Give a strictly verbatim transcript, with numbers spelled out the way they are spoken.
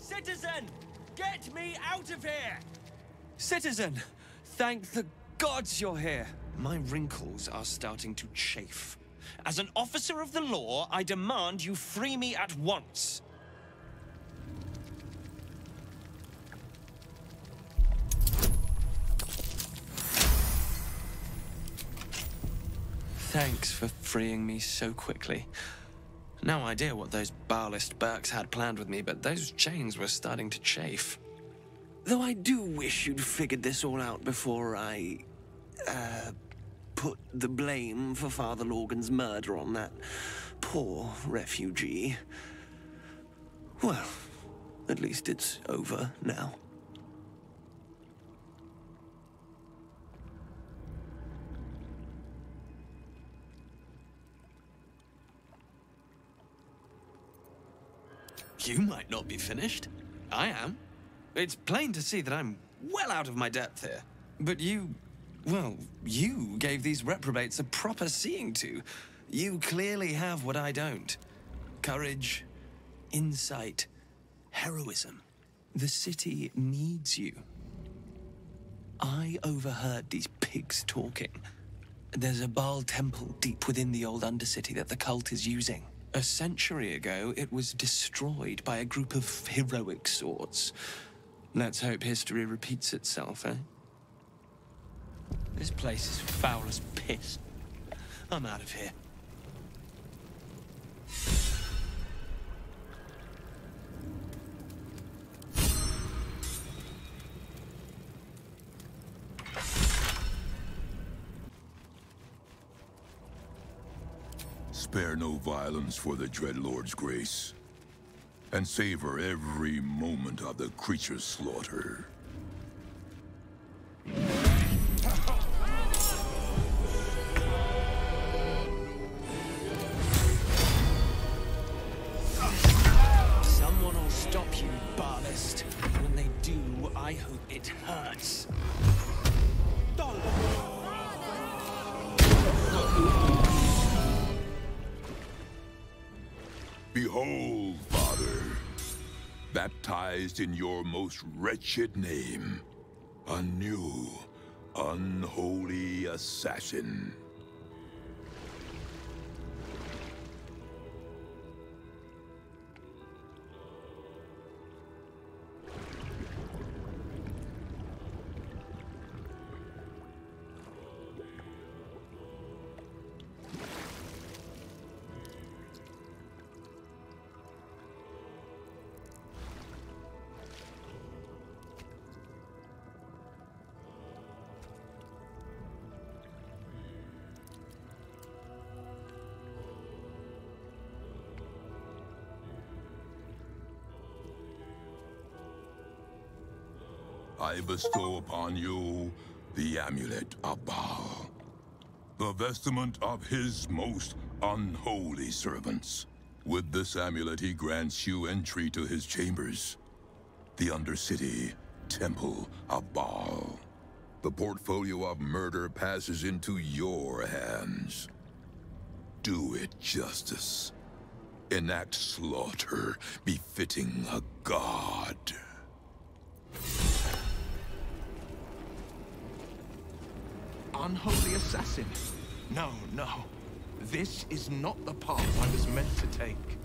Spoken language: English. Citizen! Get me out of here! Citizen! Thank the gods you're here! My wrinkles are starting to chafe. As an officer of the law, I demand you free me at once. Thanks for freeing me so quickly. No idea what those Ballast Burks had planned with me, but those chains were starting to chafe. Though I do wish you'd figured this all out before I... Uh... put the blame for Father Logan's murder on that poor refugee. Well, at least it's over now. You might not be finished. I am. It's plain to see that I'm well out of my depth here. But you... well, you gave these reprobates a proper seeing to. You clearly have what I don't. Courage, insight, heroism. The city needs you. I overheard these pigs talking. There's a Baal temple deep within the old Undercity that the cult is using. A century ago, it was destroyed by a group of heroic sorts. Let's hope history repeats itself, eh? This place is foul as piss. I'm out of here. Spare no violence for the Dreadlord's grace, and savor every moment of the creature's slaughter. Someone will stop you, Ballast. When they do, I hope it hurts. Behold, Father, baptized in your most wretched name, a new, unholy assassin. I bestow upon you the amulet of Baal, the vestment of his most unholy servants. With this amulet, he grants you entry to his chambers, the Undercity Temple of Baal. The portfolio of murder passes into your hands. Do it justice. Enact slaughter befitting a god. Unholy assassin? No, no. This is not the path I was meant to take.